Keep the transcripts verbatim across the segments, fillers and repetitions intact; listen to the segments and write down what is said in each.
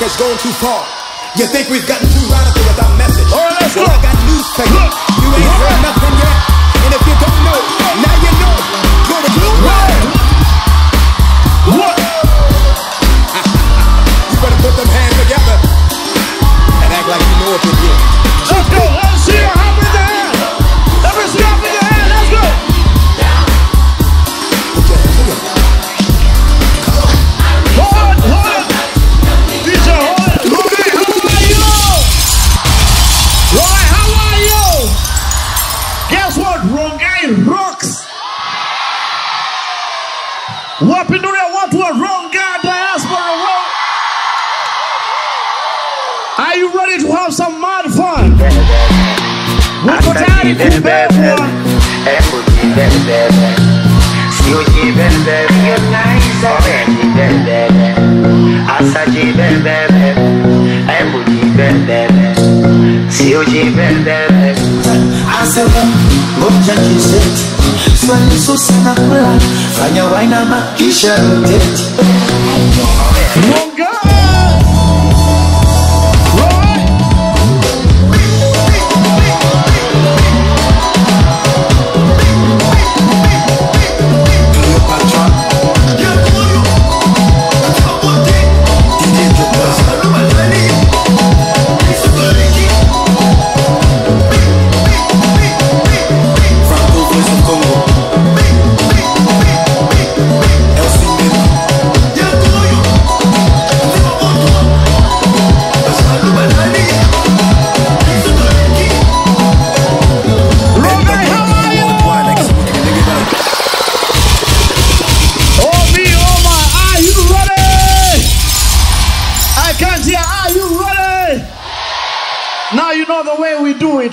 Has gone too far. You think we've gotten too radical with our message? All right, let's well, go. I got news for you. You ain't heard nothing yet, and if you don't know, now you know. Go to Rongai. What? You better put them hands together and act like you know what you're doing. Let's go. Let's see her hop with the hand. Let her see her hop with the hand. Let's go. Very bad, and would be very bad. See what you very bad, you're nice, and be very bad. I said you very bad, and would be very bad. See what you very bad. I said, what did you say? Swallow so sana kula, fanya waina makisha rotate.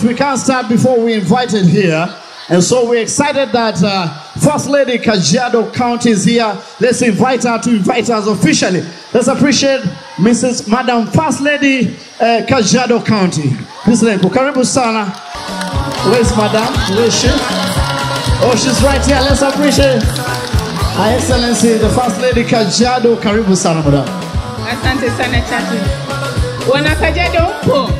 We can't start before we invited here, and so we're excited that uh, First Lady Kajiado County is here. Let's invite her to invite us officially. Let's appreciate Missus Madam First Lady uh, Kajiado County. This lady, karibu sana. Where's Madam? Where's she? Oh, she's right here. Let's appreciate Her Excellency, the First Lady Kajiado. Karibu sana, Madam. Asante sana chachi. Wana Kajiado mpo.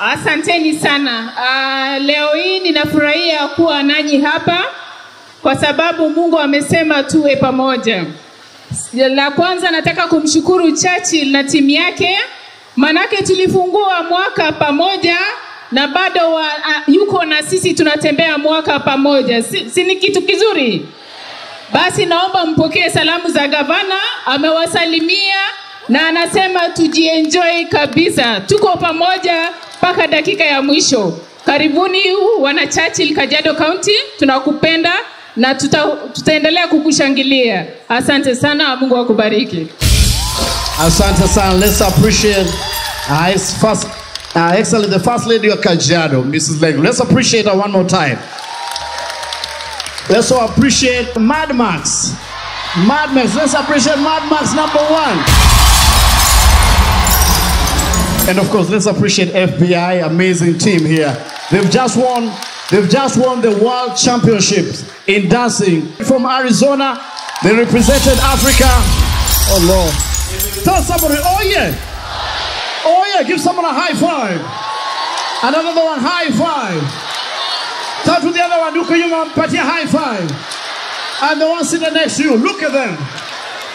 Asanteni sana. Uh, leo hii ninafurahia kuwa nanyi hapa kwa sababu Mungu amesema tuwe pamoja. La kwanza nataka kumshukuru Churchill na timu yake, manake tulifungua mwaka pamoja na bado wa, uh, yuko na sisi tunatembea mwaka pamoja. Si, si ni kitu kizuri? Basi naomba mpokee salamu za gavana, amewasalimia na anasema tujienjoy kabisa. Tuko pamoja mpaka dakika ya mwisho. Karibuni wana Churchill Kajiado County, tunakupenda na tuta, tutaendelea kukushangilia. Asante sana, Mungu akubariki. Asante sana. Let's appreciate uh, first, uh, excellent the First Lady of Kajiado, Missus Lego. Let's appreciate her one more time. Let's also appreciate Mad Max. Mad Max. Let's appreciate Mad Max number one. And of course, let's appreciate F B I, amazing team here. They've just won, they've just won the World Championships in dancing. From Arizona, they represented Africa. Oh Lord. Tell somebody, oh yeah. Oh yeah, give someone a high five. And another one, high five. Tell to the other one, look at you, man, put your high five. And the one sitting next to you, look at them.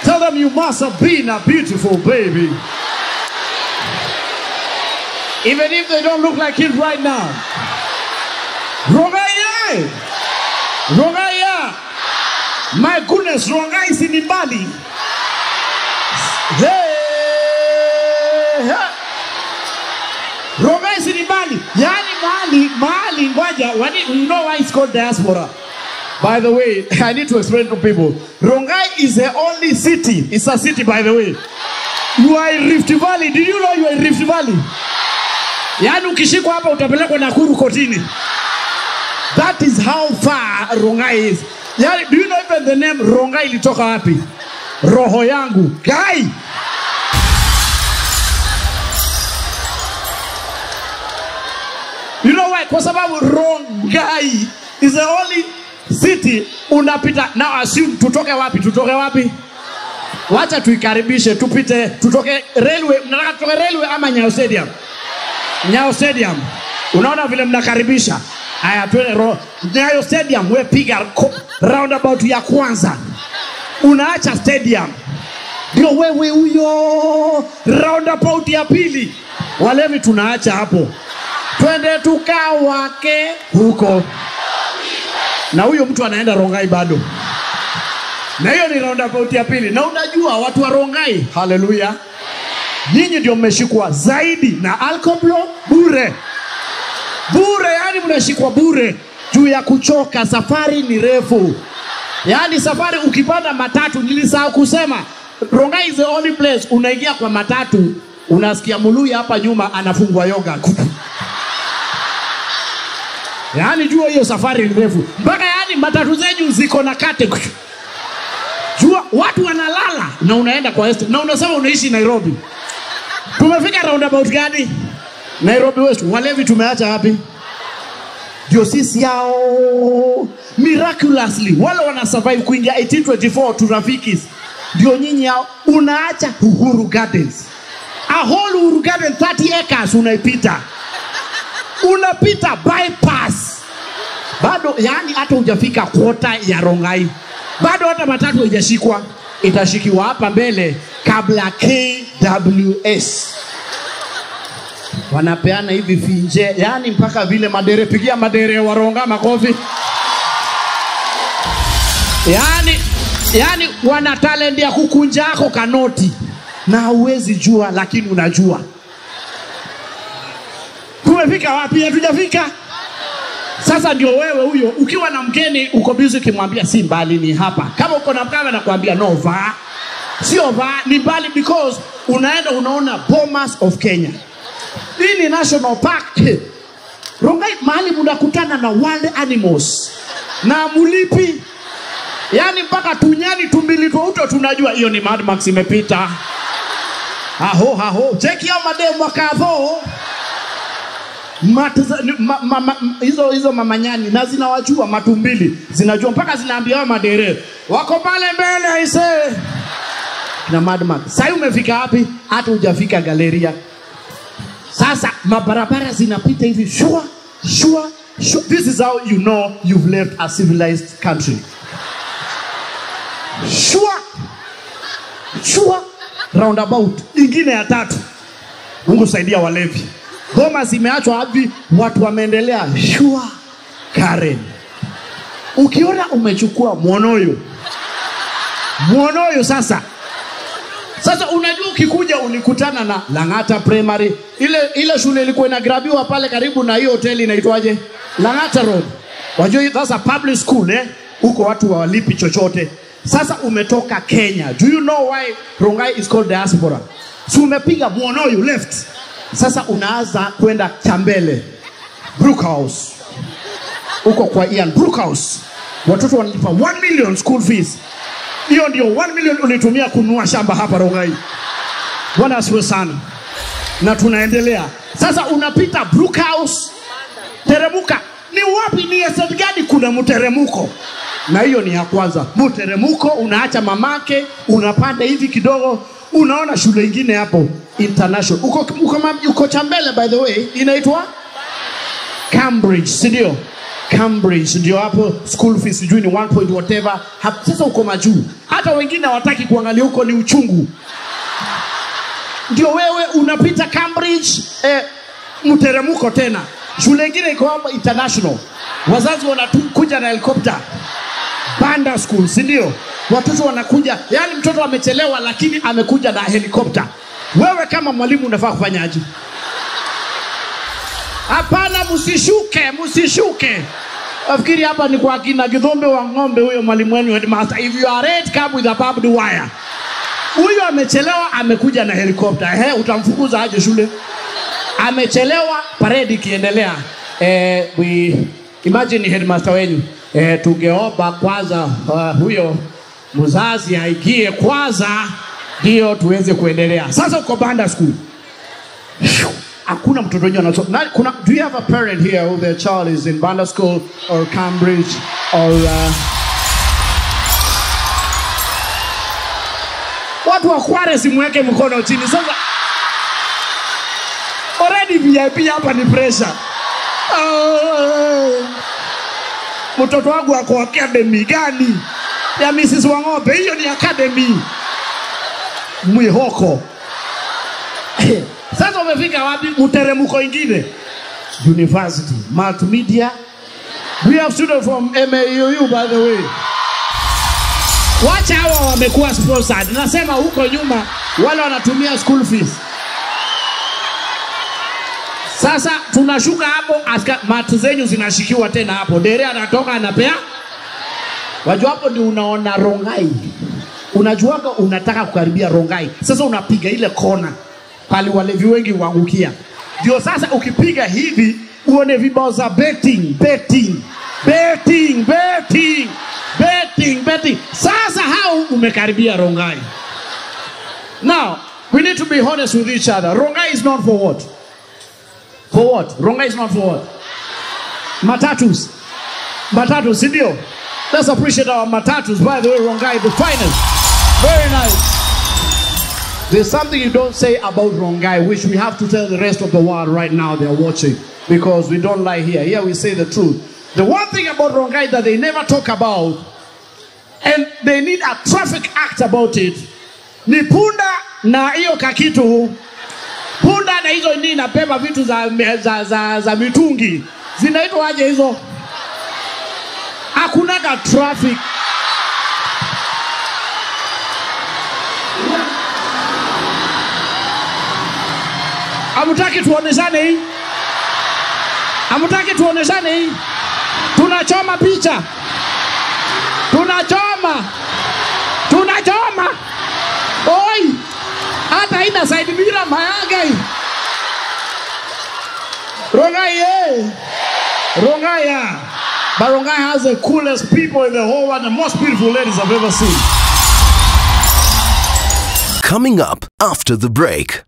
Tell them you must have been a beautiful baby. Even if they don't look like it right now. Rongai! Rongai! My goodness, Rongai is in Bali. Hey! Rongai is in Bali. Yani Mali, Mali, Waja. You know why it's called diaspora. By the way, I need to explain to people. Rongai is the only city. It's a city, by the way. You are in Rift Valley. Did you know you are in Rift Valley? Yani ukishikwa hapa utapelekwa Nakuru kotini. That is how far Rongai is. Yani, do you know even the name Rongai ilitoka wapi? Roho yangu. Guy! You know why? Kwa sababu Rongai is the only city unapita. Now assume tutoke wapi? Tutoke wapi? Wacha tuikaribishe, tupite, tutoke railway. Mnataka tutoke railway ama Nyao Stadium? Nyao Stadium. Unaona vile mnakaribisha. Aya tuwe ro. Nyao Stadium we piga roundabout ya kwanza. Unaacha stadium. Ndio wewe huyo roundabout ya pili. Walevi tunaacha hapo. Twende tukawake huko. Na huyo mtu anaenda Rongai bado. Na hiyo ni roundabout ya pili. Na unajua watu wa Rongai. Hallelujah. Ninyi ndio mmeshikwa zaidi na alkoplo bure. Bure, yani mnashikwa bure. Juu ya kuchoka, safari ni refu. Yani safari ukipanda matatu, nilisahau kusema. Rongai is the only place, unaingia kwa matatu, unasikia muluya hapa nyuma, anafungwa yoga. Yani jua hiyo safari ni refu. Mpaka yani matatu zenyu ziko na kate. Jua, watu wanalala, na unaenda kwa este. Na unasema unaishi Nairobi. Tumefika roundabout gani? Nairobi West. Walevi tumeacha hapi. Diosisi yao. Miraculously. Wale wana survive kuingia eighteen twenty-four Turafikis. Dio nyinyi yao. Unaacha Uhuru Gardens. A whole Uhuru Garden thirty acres unaipita. Unapita bypass. Bado yani hata hujafika quarter ya Rongai. Bado hata matatu hujashikwa. Itashikiwa hapa mbele kabla K W S. Wanapeana hivi finje, yani mpaka vile madere, pigia madere waronga makofi. Yani, yani wana talent ya kukunja yako kanoti. Na huwezi jua, lakini unajua. Tumefika wapi? Hatujafika. Sasa ndio wewe huyo, ukiwa na mgeni, uko busy kimwambia si mbali ni hapa. Kama uko na mkame na kuambia no va. Sio va, ni mbali because unaenda unaona Bomas of Kenya. Hii ni National Park. Rongai mahali mnakutana na wild animals. Na mulipi. Yani mpaka tunyani tumbili tuuto tunajua hiyo ni Mad Max imepita. Aho aho. Cheki hao mademu wakadho. Matiza, ma, ma, ma, hizo hizo mamanyani na zinawajua matumbili. Zinajua mpaka zinaambia hao madere. Wako pale mbele ise. Na Mad Max. Sasa umefika wapi? Hata hujafika galeria. Sasa, mabarabara zinapita hivi, shua, shua, shua. This is how you know you've left a civilized country. Shua, shua, roundabout. Ingine ya tatu. Mungu saidia walevi. Goma zimeachwa hapi, watu wameendelea. Shua, Karen. Ukiona umechukua mwonoyo. Mwonoyo sasa. Sasa unajua ukikuja ulikutana na Lang'ata Primary. Ile ile shule ilikuwa inagrabiwa pale karibu na hiyo hoteli inaitwaje? Lang'ata Road. Wajua that's a public school eh. Huko watu walipi chochote. Sasa umetoka Kenya. Do you know why Rongai is called diaspora? So umepiga buono you left. Sasa unaanza kwenda Chambele. Brookhouse. Huko kwa Ian Brookhouse. Watoto wanalipa one million school fees. Hiyo ndio one million ulitumia kununua shamba hapa Rongai. Bwana asifiwe sana. Na tunaendelea. Sasa unapita Brookhouse. Tere ya Serengeti kuna mteremuko. Na hiyo ni ya kwanza. Mteremuko unaacha mamake, unapanda hivi kidogo, unaona shule nyingine hapo, international. Uko uko, uko Chambele by the way, inaitwa Cambridge, sindio? Cambridge ndio hapo, school fees juu ni one point whatever. Hapo sasa uko majuu. Hata wengine hawataki kuangalia huko, ni uchungu. Ndio wewe unapita Cambridge eh, mteremuko tena. Shule nyingine iko hapo international. Wazazi wanakuja na helicopter. Banda school, sindio? Watoto wanakuja, yani mtoto amechelewa lakini amekuja na helicopter. Wewe kama mwalimu unafaa kufanyaje? Hapana, msishuke, msishuke. Afikiri hapa ni kwa kina Githombe wa Ng'ombe huyo mwalimu wenu headmaster. If you are red, come with a barbed wire. Huyo amechelewa amekuja na helicopter. He, utamfukuza aje shule? Amechelewa, parade ikiendelea. Eh, we imagine headmaster wenu. Eh, tungeomba kwanza uh, huyo mzazi aigie kwanza ndio tuweze kuendelea. Sasa uko Banda school. Hakuna mtoto wenyewe anasoma. Kuna, do you have a parent here who their child is in Banda school or Cambridge or uh... Watu wa Juarez mweke mkono chini. Sasa already V I P hapa ni pressure. Oh. Mtoto wangu wako academy gani? Ya Missus Wang'obe, hiyo ni academy. Mwihoko. Sasa umefika wapi mteremuko ingine? University, multimedia. We have students from M A U U by the way. Wacha hawa wamekuwa sponsored. Nasema huko nyuma wale wanatumia school fees. Sasa tunashuka hapo, matu zenyu zinashikiwa tena hapo. Dere anatoka anapea. Wajua hapo ndio unaona Rongai. Unajuaga unataka kukaribia Rongai. Sasa unapiga ile kona pale walevi wengi wangukia. Ndio sasa ukipiga hivi uone vibao za betting, betting, betting, betting, betting, betting. Sasa hao umekaribia Rongai. Now, we need to be honest with each other. Rongai is known for what? For what? Rongai is known for what? Matatus. Matatus, sindio? Let's appreciate our matatus. By the way, Rongai, the finest. Very nice. There's something you don't say about Rongai, which we have to tell the rest of the world right now they're watching, because we don't lie here. Here we say the truth. The one thing about Rongai that they never talk about, and they need a traffic act about it, ni punda na iyo kakitu, punda na hizo ni na peba vitu za, za, za, za mitungi. Zinaitwa aje hizo? Hakunaga traffic. Hamutaki tuoneshane hii? Hamutaki tuoneshane hii? Tunachoma picha. Tunachoma. Tunachoma. Oi. Hata ina side mira mayaga hii. Rongai eh. Rongai ya. But Rongai has the coolest people in the whole world, the most beautiful ladies I've ever seen. Coming up after the break.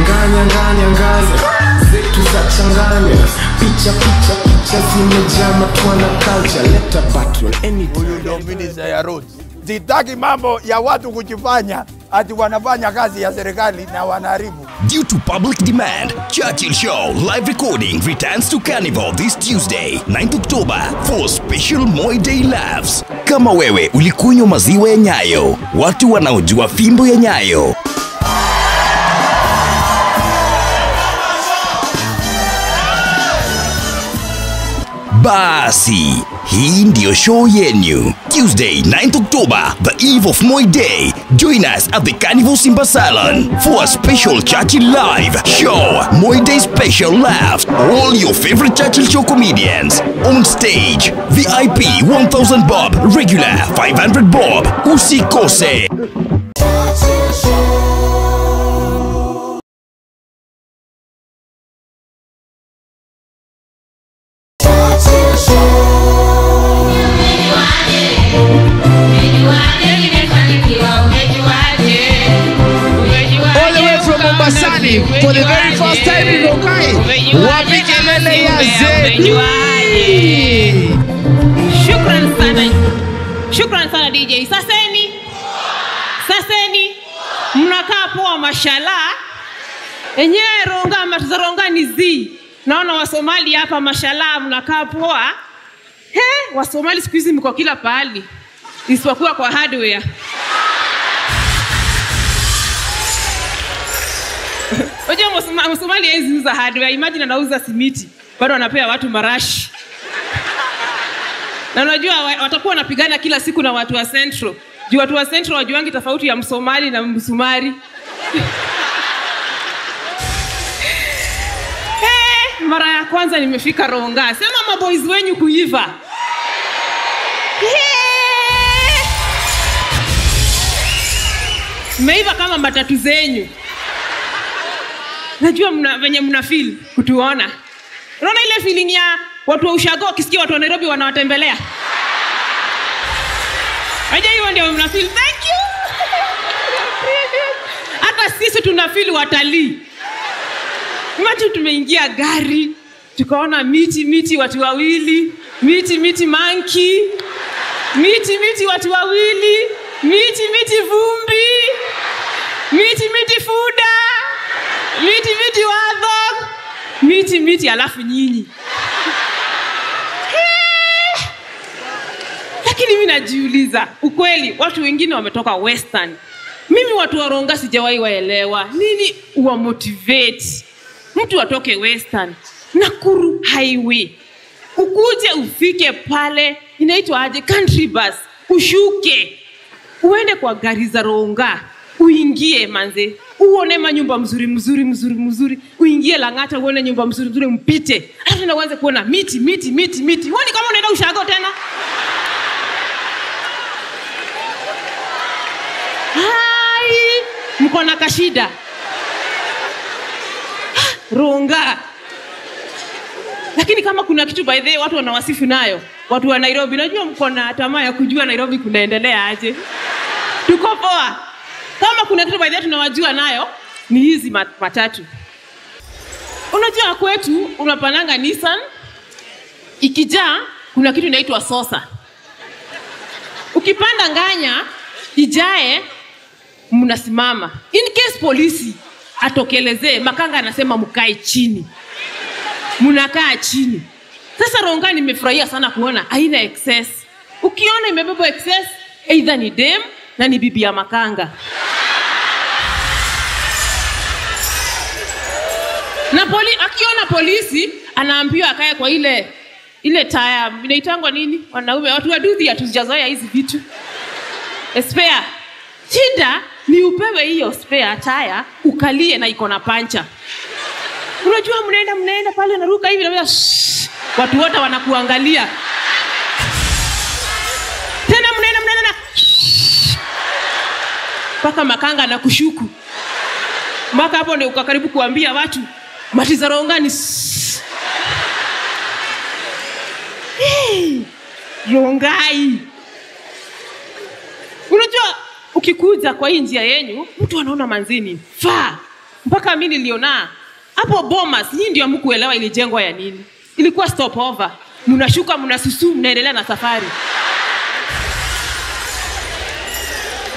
Nganya nganya nganya zetu za changanya picha picha picha zimejaa matwana culture leta battle anything. Huyu ndio minister ya roads. Zitaki mambo ya watu kujifanya ati wanafanya kazi ya serikali na wanaharibu. Due to public demand, Churchill Show live recording returns to Carnival this Tuesday, ninth October, for special Moi Day laughs. Kama wewe ulikunywa maziwa ya Nyayo, watu wanaojua fimbo ya Nyayo. Basi, hii ndio show yenu. Tuesday, ninth October, the eve of Moi Day. Join us at the Carnival Simba Salon for a special Churchill Live show. Moi Day special laughs. All your favorite Churchill Show comedians. On stage, V I P one thousand bob, regular five hundred bob. Usikose. For the very first time in Rongai, wapikelele ya zedi. Amen. Shukran sana D J. Saseni. Saseni. Mnakaa poa mashallah. Enyewe Ronga mataronga ni zi. Naona Wasomali hapa mashallah mnakaa poa. He, Wasomali siku hizi mko kila pahali. Isipokuwa kwa hardware. Oje Msomali anauza hardware, imagine anauza simiti. Bado anapea watu marashi. Na unajua watakuwa wanapigana kila siku na watu wa Central. Juu watu wa Central wajuangi tofauti ya Msomali na Msumari. Hey, mara ya kwanza nimefika Rongai. Sema maboys wenyu kuiva. Hey! Meiva kama matatu zenyu. Najua mna venye mna feel kutuona. Unaona ile feeling ya watu wa ushago wakisikia watu wa Nairobi wanawatembelea. Aje hiyo ndio mna feel. Thank you. Hata sisi tuna feel watalii. Imagine tumeingia gari, tukaona miti miti watu wawili, miti miti monkey, miti miti watu wawili, miti miti vumbi, miti miti fuda, miti miti wadhog, miti miti alafu nyinyi. Lakini mimi najiuliza, ukweli watu wengine wametoka western. Mimi watu wa Rongai sijawahi waelewa. Nini uwa motivate mtu atoke western? Nakuru highway. Ukuje ufike pale inaitwa aje country bus. Ushuke. Uende kwa gari za Rongai. Uingie manze. Uone manyumba mzuri mzuri mzuri mzuri. Uingie Langata uone nyumba mzuri mzuri mpite. Alafu na uanze kuona miti miti miti miti. Huoni kama unaenda ushago tena? Hai, mko na kashida. Rongai. Lakini kama kuna kitu by the way watu wanawasifu nayo, watu wa Nairobi, najua mko na tamaa ya kujua Nairobi kunaendelea aje. Tuko poa. Kama kuna kitu by the way tunawajua nayo, ni hizi matatu. Unajua kwetu unapananga Nissan, ikijaa kuna kitu inaitwa sosa. Ukipanda nganya ijae mnasimama. In case polisi atokelezee, makanga anasema mkae chini. Mnakaa chini. Sasa Rongai nimefurahia sana kuona haina excess. Ukiona imebeba excess, either ni dem na ni bibi ya makanga. Na poli, akiona polisi anaambiwa akae kwa ile ile taya inaitangwa nini? Wanaume watu waduthi atuzijazoea hizi vitu. Spare. Shida ni upewe hiyo spare tire ukalie na iko na pancha. Unajua mnaenda mnaenda pale naruka hivi na watu wote wanakuangalia. Tena mnaenda mnaenda na paka makanga na kushuku. Mpaka hapo ndio ukakaribu kuambia watu matiza Rongai. Hey, Rongai. Unajua ukikuja kwa hii njia yenu mtu anaona manzini faa. Mpaka mimi niliona hapo Bomas, hii ndio mkuelewa ilijengwa ya nini. Ilikuwa stopover. Mnashuka mnasusu mnaendelea na safari.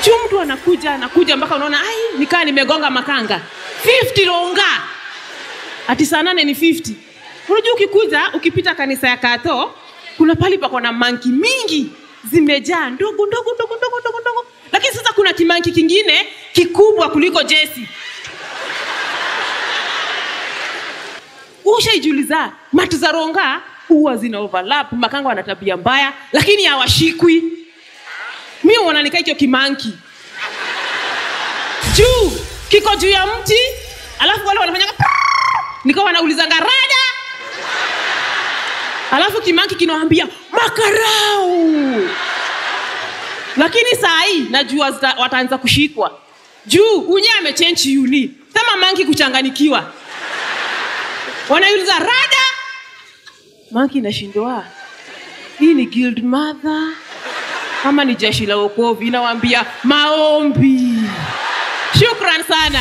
Juu mtu anakuja anakuja mpaka unaona ai nikaa nimegonga makanga. fifty Rongai. Ati saa nane ni fifty. Unajua ukikuja ukipita kanisa ya Kato kuna pali pako na manki mingi. Zimejaa ndogo ndogo ndogo ndogo ndogo ndogo. Lakini sasa kuna kimanki kingine kikubwa kuliko Jesse. Ushaijuliza matu za Rongai huwa zina overlap, makanga wana tabia mbaya lakini hawashikwi. Mimi wananikaa hicho kimanki. Juu kiko juu ya mti, alafu wale wanafanya nikawa wanauliza ngaraja. Alafu kimanki kinawaambia makarao. Lakini saa hii najua wataanza kushikwa. Juu unye amechange uni. Sema manki kuchanganikiwa. Wanauliza rada. Manki inashindwa. Hii ni guild mother ama ni jeshi la wokovu inawaambia maombi. Shukran sana.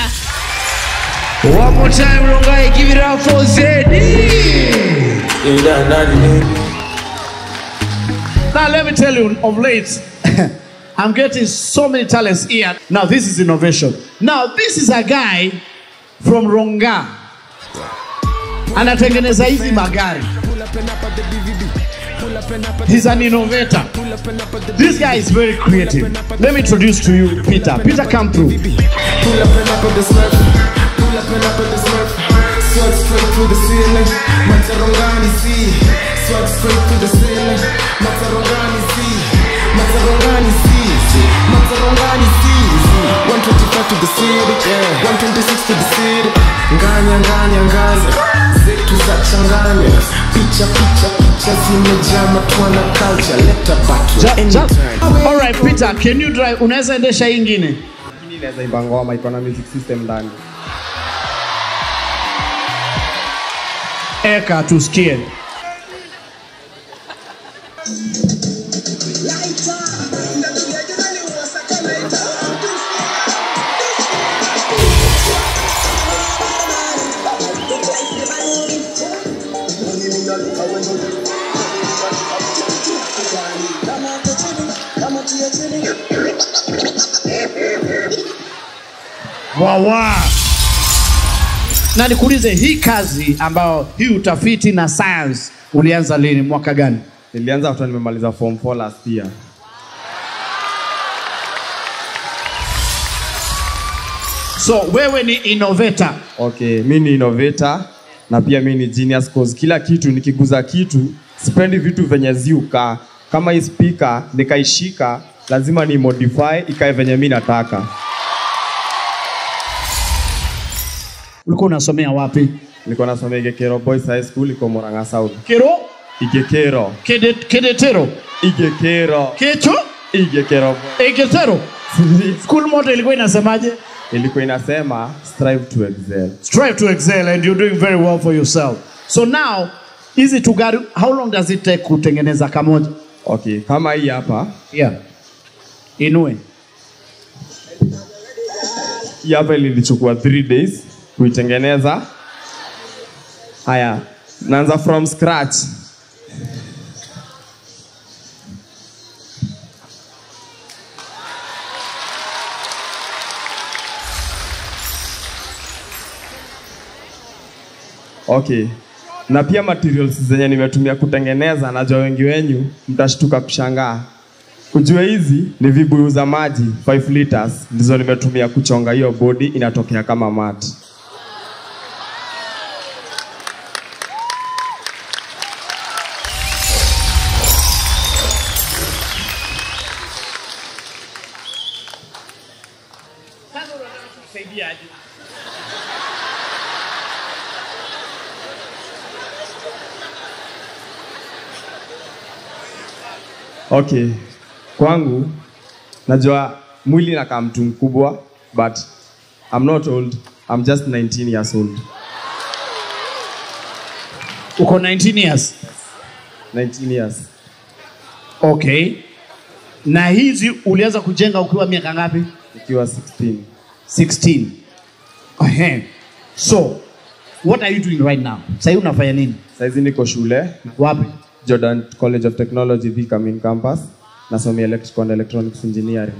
One more time Rongai, give it up for Zedi. Ila nani. Now, let me tell you, of late, I'm getting so many talents here. Now, this is innovation. Now, this is a guy from Rongai. Anatengeneza hizi magari. He's an innovator. This guy is very creative. Let me introduce to you Peter. Peter, come through. one twenty-five to the city, yeah. one twenty-six to the city. Nganya, nganya, nganya. Zetu za changanya. Picha, picha, picha. Zimejama tuana culture. Let her back to anytime. All right, Peter, can you drive? Unaweza endesha ingine? Ini naeza ibangoma, ipana music system ndani. Eka, tusikie. Wawa. Na nikuulize, hii kazi ambao hii utafiti na science ulianza lini, mwaka gani? Nilianza wakati nimemaliza form four last year. So wewe ni innovator. Okay, mimi ni innovator na pia mimi ni genius cause kila kitu nikiguza kitu sipendi vitu venye ziuka. Kama hii speaker nikaishika lazima ni modify ikae venye mimi nataka. Ulikuwa unasomea wapi? Nilikuwa nasomea Igekero Boys High School iko Morang'a South. Kero? Igekero. Kedet Kedetero. Igekero. Kecho? Igekero. Igekero. School motto ilikuwa inasemaje? Ilikuwa inasema strive to excel. Strive to excel and you're doing very well for yourself. So now, easy to gari, how long does it take kutengeneza kamoja? Okay, kama hii hapa. Yeah. Inue. Hii hapa ilichukua three days. Kuitengeneza. Haya, naanza from scratch. Okay. Na pia materials zenye nimetumia kutengeneza na jua wengi wenyu mtashtuka kushangaa. Kujua hizi ni vibuyu za maji five liters ndizo nimetumia kuchonga hiyo body inatokea kama mati. Okay, kwangu, najua mwili na kamtu mkubwa, but I'm not old, I'm just nineteen years old. Uko nineteen years? nineteen years. Okay. Na hizi ulianza kujenga ukiwa miaka ngapi? Ukiwa sixteen. sixteen. Ahem. So, what are you doing right now? Sahi unafanya nini? Saizi niko shule. Wapi? Jordan College of Technology, the Kamin campus. Nasomi electrical and electronics engineering.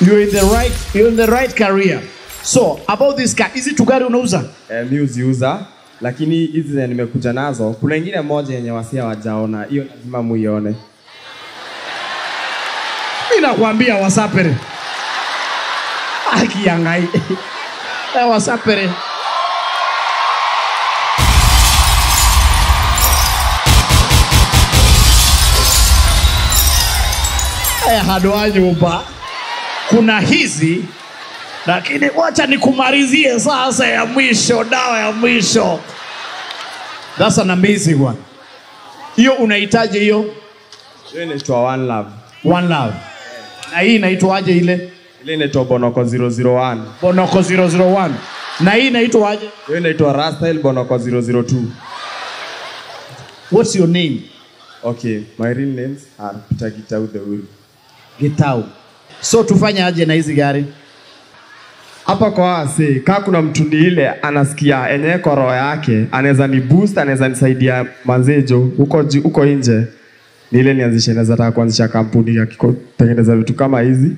You're in the right, you're in the right career. So, about this car, is it tugari unauza? Eh, mi uziuza, lakini hizi nimekuja nazo. Kuna ingine moja yenye wasia wajaona, hiyo lazima muione. Mimi nakwambia wasapere. Aki yangai. Wasapere. Hadoa nyumba. Kuna hizi. Lakini wacha nikumarizie sasa ya mwisho. Dawa ya mwisho. That's an amazing one. Hiyo unahitaji hiyo? Hiyo inaitwa One Love. One Love. Na hii inaitwaje ile? Ile inaitwa Bonoko zero zero one. Bonoko zero zero one. Na hii inaitwaje? Hiyo inaitwa Rastel Bonoko zero zero two. What's your name? Okay, my real names are Peter Gitau the Uhuru. Gitau. So tufanya aje na hizi gari? Hapa kwa wasi, kaa kuna mtundi ile anasikia enye kwa roho yake, aneza ni boost, aneza nisaidia manzejo, uko, uko nje. Ni ile nianzishe, nezata kuanzisha kampuni ya kiko, tengeneza vitu kama hizi.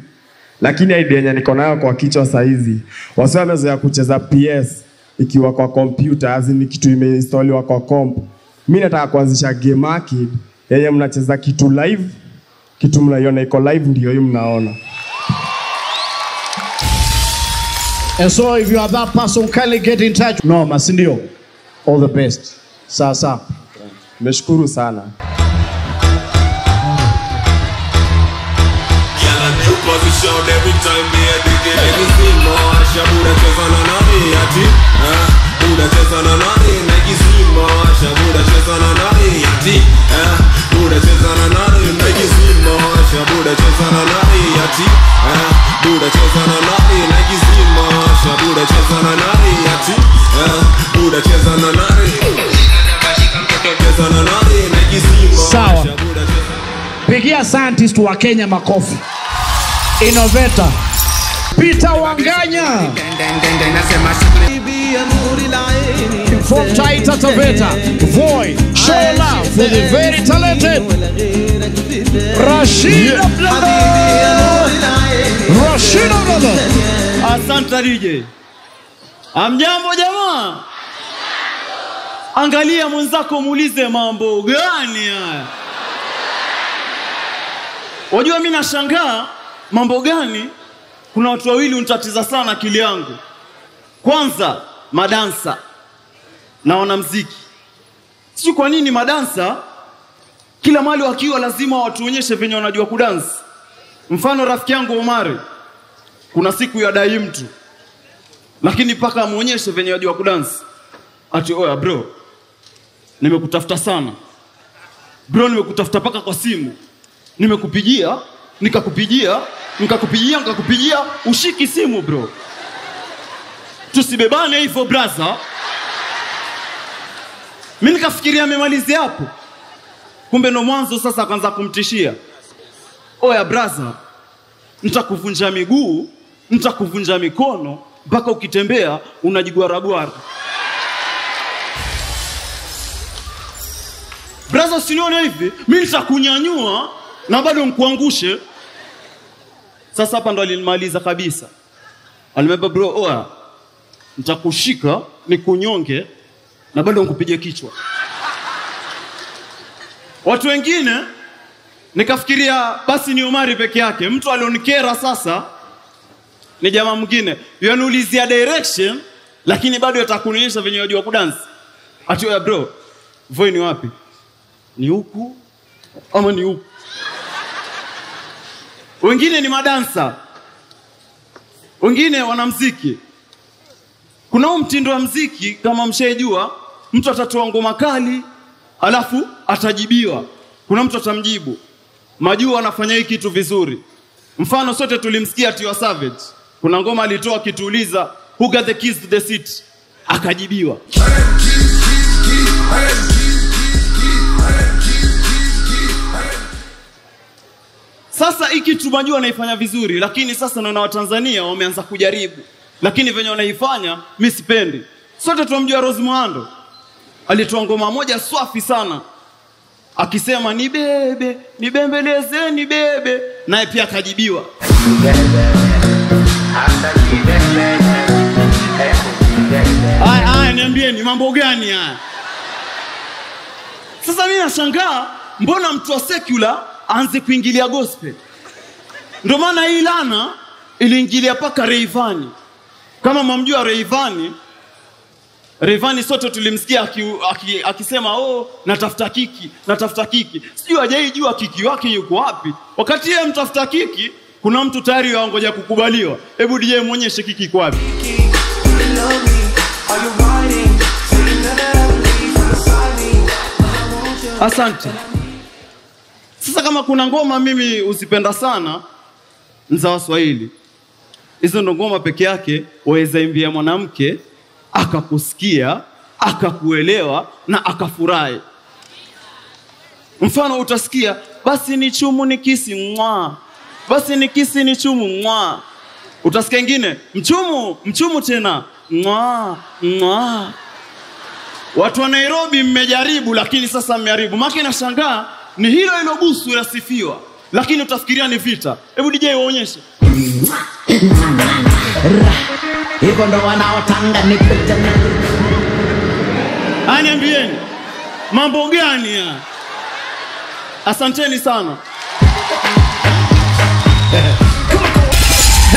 Lakini idea yenye niko nayo kwa kichwa saa hizi, wasiwe wamezoea kucheza P S ikiwa kwa computer, as in kitu imeinstallwa kwa comp. Mimi nataka kuanzisha game arcade yenye mnacheza kitu live, kitu mnaiona iko live ndio hiyo mnaona. And so if you are that person, kindly get in touch. No, masindio. All the best. Sasa. Nimeshukuru sana. Shout every time me a D J. Let me see more. Asha buda cheza na nani ati? Ah, buda cheza na nani? Let me see more. Asha buda cheza na nani ati? Ah, buda cheza na nani? Let me see more. Asha buda cheza na nani ati? Ah, buda cheza na nani? Let me see more. Asha buda cheza na nani ati? Ah, buda cheza na nani? Cheza na nani? Let me see more. Sawa. Pigia scientist wa Kenya makofi. Innovator Peter Wanganya from Taita Taveta, Void, show love for the very talented Rashida brother. Rashida brother. Asante D J. Amjambo jamaa. Angalia mwenzako muulize mambo gani haya. Wajua mimi nashangaa mambo gani? Kuna watu wawili unitatiza sana akili yangu. Kwanza, madansa na wanamuziki. Sio kwa nini madansa kila mali wakiwa lazima watuonyeshe venye wanajua kudansi. Mfano rafiki yangu Omari kuna siku ya dai mtu, lakini paka amuonyeshe venye anajua kudansi. Ati oya bro, nimekutafuta sana. Bro nimekutafuta paka kwa simu. Nimekupigia Nikakupigia, nikakupigia, nikakupigia, ushiki simu bro. Tusibebane hivyo brother. Mimi nikafikiria amemalize hapo. Kumbe ndo mwanzo sasa akaanza kumtishia. Oya brother, nitakuvunja miguu, nitakuvunja mikono, mpaka ukitembea unajigwaragwara. Brother usinione hivi, mimi nitakunyanyua na bado mkuangushe. Sasa hapa ndo alimaliza kabisa. Alimwambia bro, oa nitakushika nikunyonge na bado nikupige kichwa. Watu wengine nikafikiria basi ni Omari peke yake. Mtu alionikera sasa ni jamaa mwingine. Yaniulizia direction lakini bado atakunionyesha venye wajua kudance. Ati oya bro, Voi ni wapi? Ni huku ama ni huku? Wengine ni madansa, wengine wanamuziki. Kuna mtindo wa muziki kama mshejua, mtu atatoa ngoma kali alafu atajibiwa. Kuna mtu atamjibu, majua anafanya hiki kitu vizuri. Mfano sote tulimsikia Tiwa Savage, kuna ngoma alitoa kituuliza who got the keys to the city, akajibiwa. Sasa hiki tumajua naifanya vizuri, lakini sasa naona Watanzania wameanza kujaribu. Lakini venye wanaifanya, mimi sipendi. Sote tunamjua Rose Muhando. Alitoa ngoma moja swafi sana. Akisema ni bebe, ni bembeleze ni bebe, naye pia akajibiwa. Ai ai niambie ni mambo gani haya? Sasa mimi nashangaa mbona mtu wa secular anze kuingilia gospel. Ndio maana hii lana iliingilia paka Rayvanny. Kama mmjua Rayvanny, Rayvanny sote tulimsikia akisema aki, aki oh natafuta kiki, natafuta kiki. Sijui hajaijua kiki wake yuko wapi. Wakati yeye mtafuta kiki, kuna mtu tayari angoja kukubaliwa. Hebu D J muonyeshe kiki iko wapi. Asante. Sasa kama kuna ngoma mimi usipenda sana nza wa Swahili. Hizo ndo ngoma peke yake waweza imbia mwanamke akakusikia, akakuelewa na akafurahi. Mfano utasikia basi ni chumu ni kisi mwa. Basi ni kisi ni chumu mwa. Utasikia ingine, mchumu, mchumu tena. Mwaa, mwaa. Watu wa Nairobi mmejaribu, lakini sasa mmeharibu. Maki na shangaa, ni hilo hilo busu ilasifiwa. Lakini utafikiria ni vita. Hebu D J waonyeshe. Hiko ndo wanaotanga ni pita. Ani ambieni, mambo gani ya? Asanteni sana.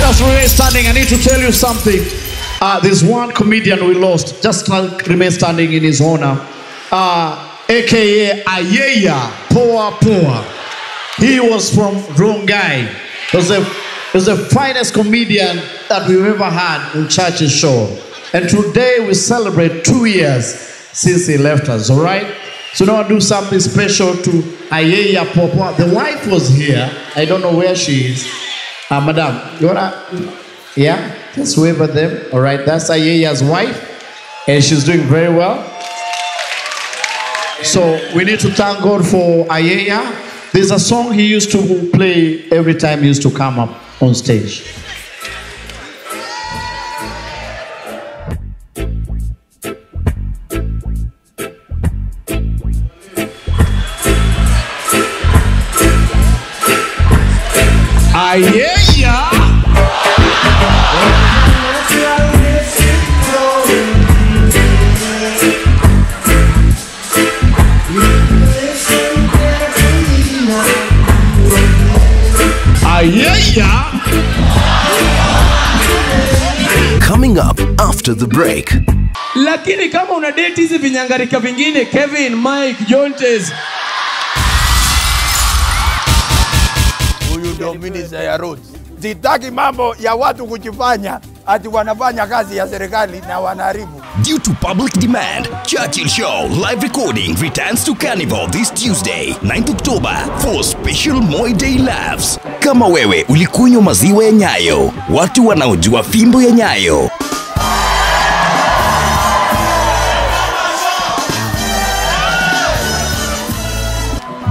Just remain standing. I need to tell you something. Uh, there's one comedian we lost. Just remain standing in his honor. Uh, A K A Ayeya Popo. He was from Rongai. He was, the, he was the finest comedian that we've ever had in Churchill Show. And today we celebrate two years since he left us, all right? So now I do something special to Ayeya Popo. The wife was here. I don't know where she is. Uh, madam, you wanna, yeah, just wave at them. All right, that's Ayeya's wife, and she's doing very well. So we need to thank God for Ayeya. There's a song he used to play every time he used to come up on stage. Ayeya. Coming up after the break. Lakini kama una date hizi vinyangarika vingine, Kevin, Mike, Jontes. Huyu Dominic Ayarod. Sitaki mambo ya watu kujifanya ati wanafanya kazi ya serikali na wanaharibu. Due to public demand, Churchill Show live recording returns to Carnival this Tuesday, ninth October, for special Moi Day laughs. Kama wewe ulikunywa maziwa ya Nyayo, watu wanaojua fimbo ya Nyayo.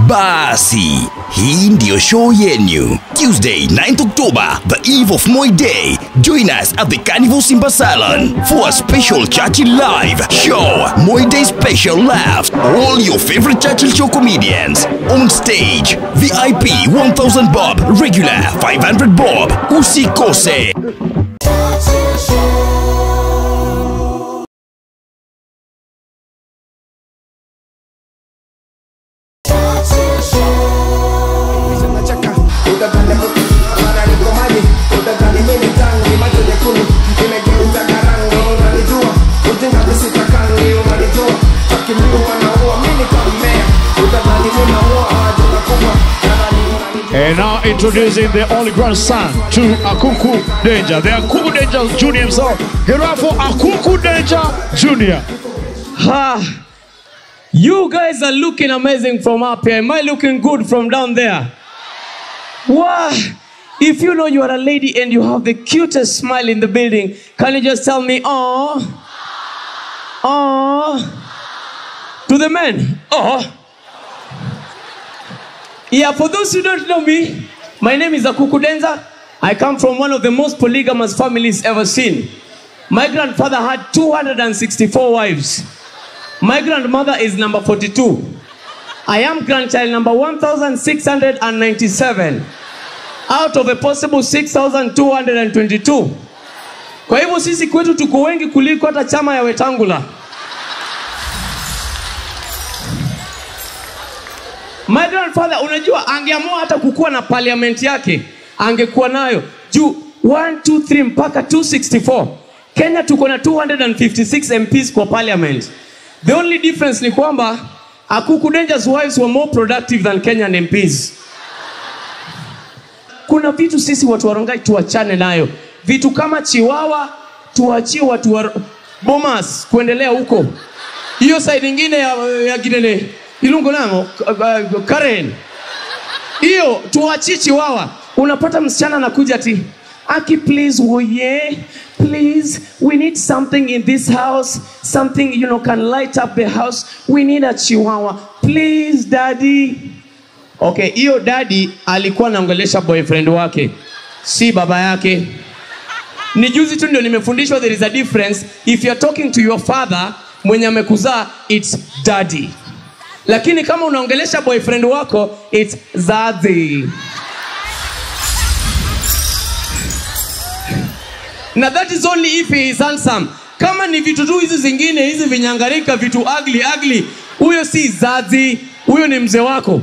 Basi, hii ndio show yenu. Tuesday, ninth October, the eve of Moi Day. Join us at the Carnival Simba Salon for a special Churchill live show. Moi Day special laughs. All your favorite Churchill Show comedians on stage. V I P one thousand bob, regular five hundred bob. Usikose. And now introducing the only grandson to Akuku Danger. The Akuku Danger Junior himself. Here for Akuku Danger Junior. Ha! You guys are looking amazing from up here. Am I looking good from down there? Wow! If you know you are a lady and you have the cutest smile in the building, can you just tell me, oh, oh, to the men, oh. Yeah, for those who don't know me, my name is Akuku Danger. I come from one of the most polygamous families ever seen. My grandfather had two hundred sixty-four wives. My grandmother is number forty-two. I am grandchild number one thousand six hundred ninety-seven out of a possible six thousand two hundred twenty-two. Kwa hivyo sisi kwetu tuko wengi kuliko hata chama ya Wetangula. My grandfather, unajua angeamua hata kukuwa na parliament yake, angekuwa nayo. Juu one, two, three mpaka two sixty-four. Kenya tuko na two hundred fifty-six M Ps kwa parliament. The only difference ni kwamba Akuku Danger's wives were more productive than Kenyan M Ps. Kuna vitu sisi watu wa Rongai tuachane nayo. Vitu kama chiwawa tuachie watu wa Bomas kuendelea huko. Hiyo side nyingine ya, ya Gidene. Ilungo lango, Karen. Hiyo, tuachie chiwawa. Unapata msichana na kuja ati, Aki, please, woye, please, we need something in this house. Something, you know, can light up the house. We need a chihuahua. Please, daddy. Okay, hiyo daddy alikuwa anaongelesha boyfriend wake. Si baba yake. Ni juzi tu ndio nimefundishwa there is a difference. If you're talking to your father, mwenye amekuzaa, it's daddy. Lakini kama unaongelesha boyfriend wako, it's zadhi. Na that is only if he is handsome. Kama ni vitu tu hizi zingine, hizi vinyangarika, vitu ugly, ugly, huyo si zadhi, huyo ni mzee wako.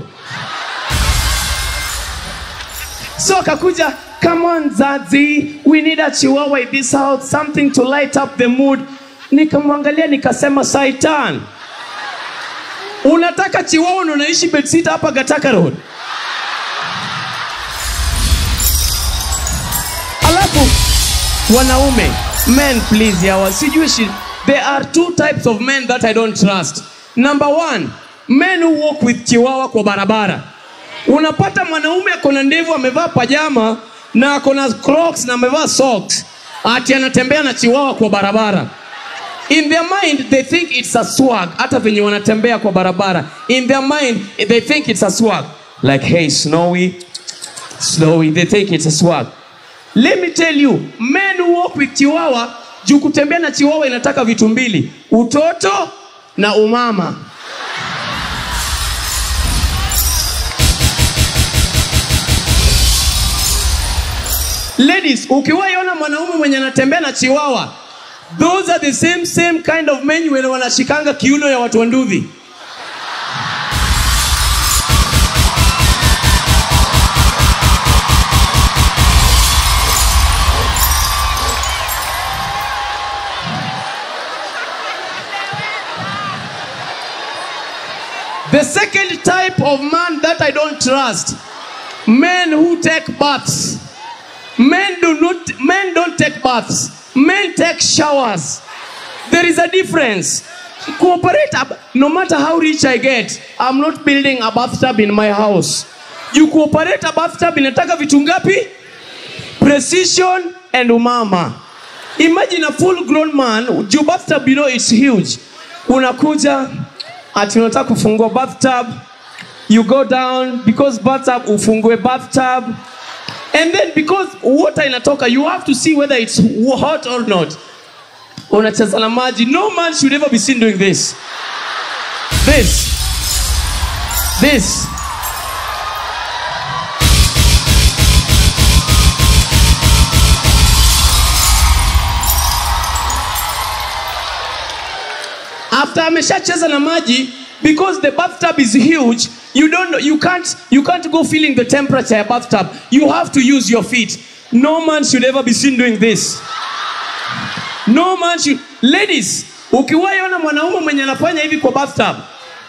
So kakuja, come on zadhi, we need a chihuahua in this house, something to light up the mood. Nikamwangalia nikasema saitan. Unataka chihuahua na unaishi bedsita hapa Gataka Road. Alafu wanaume, men please yawa, sijui shit. There are two types of men that I don't trust. Number one, men who walk with chihuahua kwa barabara. Unapata mwanaume akona ndevu amevaa pajama na akona crocs na amevaa socks, ati anatembea na chihuahua kwa barabara. In their mind, they think it's a swag. Hata venye wanatembea kwa barabara. In their mind, they think it's a swag. Like, hey, Snowy, Snowy, they think it's a swag. Let me tell you, men who walk with chihuahua, juu kutembea na chihuahua inataka vitu mbili. Utoto na umama. Ladies, ukiwa yona mwanaume mwenye anatembea na chihuahua, those are the same same kind of men when wanashikanga kiuno ya watu wanduthi. The second type of man that I don't trust, men who take baths. Men do not men don't take baths. Men take showers. There is a difference. Cooperate up. No matter how rich I get, I'm not building a bathtub in my house. You cooperate a bathtub inataka vitu ngapi? Precision and umama. Imagine a full grown man, your bathtub, you know, it's huge. Unakuja, ati unataka kufungua bathtub, you go down, because bathtub, ufungue bathtub. And then because water inatoka, you have to see whether it's hot or not. Unachezana maji. No man should ever be seen doing this. This. This. After ameshachezana maji, because the bathtub is huge, you don't you can't you can't go feeling the temperature of a bathtub. You have to use your feet. No man should ever be seen doing this. No man should. Ladies, ukiwaona mwanaume mwenye anafanya hivi kwa bathtub,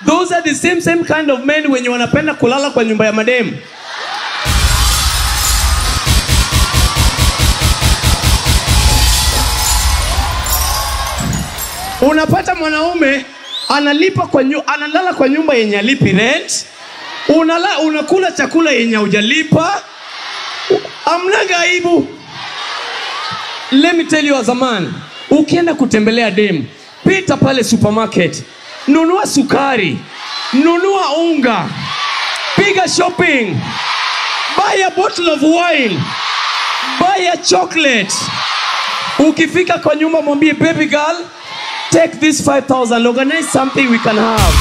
those are the same same kind of men wenye wanapenda kulala kwa nyumba ya madem. Unapata mwanaume analipa kwa nyu, analala kwa nyumba yenye alipi rent. Unala, unakula chakula yenye hujalipa. Amnaga aibu. Let me tell you as a man, ukienda kutembelea dem, pita pale supermarket, nunua sukari, nunua unga, piga shopping, buy a bottle of wine, buy a chocolate. Ukifika kwa nyumba mwambie baby girl, take this five thousand, organize something we can have.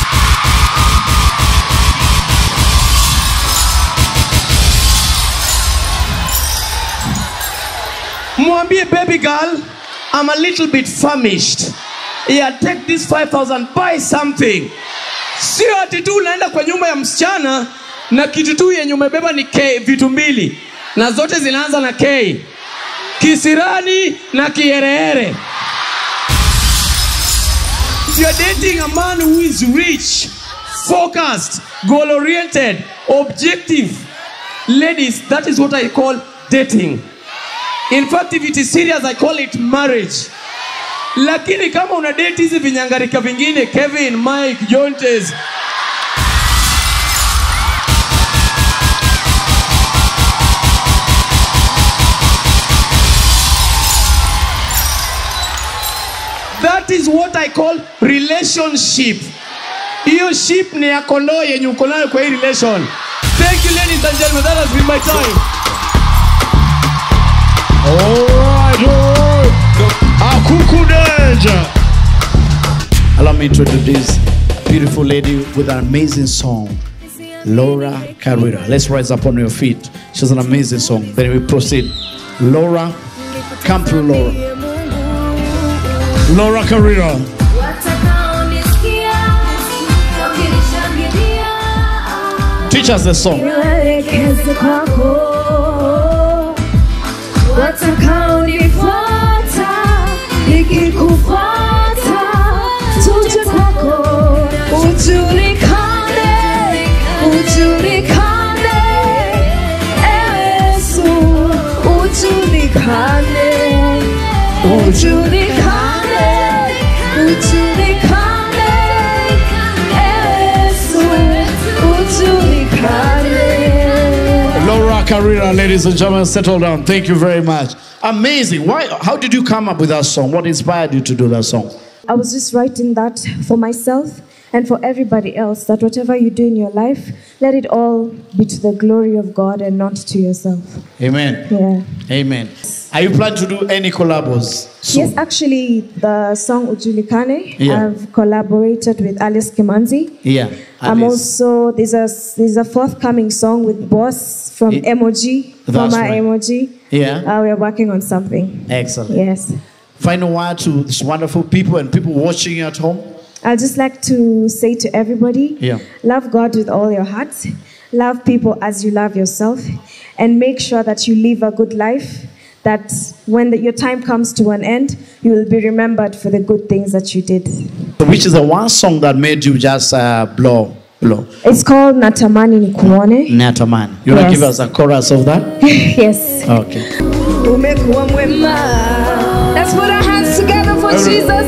Mwambie baby girl, I'm a little bit famished. Yeah, take this five thousand, buy something. Sio ati tu unaenda kwa nyumba ya msichana na kitu tu yenye umebeba ni K, vitu mbili. Na zote zinaanza na K. Kisirani na kiereere. If you're dating a man who is rich, focused, goal-oriented, objective, ladies, that is what I call dating. In fact, if it is serious, I call it marriage. Lakini kama una date hizi vinyangarika vingine, Kevin, Mike, Jontes, that is what I call relationship. Hiyo ship ni ya kondoo yenye uko nayo kwa hii relation. Thank you ladies and gentlemen, that has been my time. All right. Akuku Danger. Allow me to introduce this beautiful lady with an amazing song, Laura Carreira. Let's rise up on your feet. She has an amazing song. Then we proceed. Laura, come through, Laura. Laura Carreira. Teach us the song. Laura Carreira, ladies and gentlemen, settle down. Thank you very much. Amazing. Why? How did you come up with that song? What inspired you to do that song? I was just writing that for myself and for everybody else, that whatever you do in your life, let it all be to the glory of God and not to yourself. Amen. Yeah. Amen. Are you planning to do any collabs soon? Yes, actually, the song Ujulikane, yeah. I've collaborated with Alice Kimanzi. Yeah, Alice. I'm also, there's a, there's a forthcoming song with Boss from it, M O G, from our right. M O G. Yeah. Uh, we are working on something. Excellent. Yes. Final word to these wonderful people and people watching you at home. I'd just like to say to everybody, yeah. Love God with all your heart. Love people as you love yourself. And make sure that you live a good life. That when the, your time comes to an end, you will be remembered for the good things that you did. Which is the one song that made you just uh, blow, blow? It's called Natamani Nikumone. Natamani. You yes. want to give us a chorus of that? Yes. Okay. Let's put our hands together for Jesus.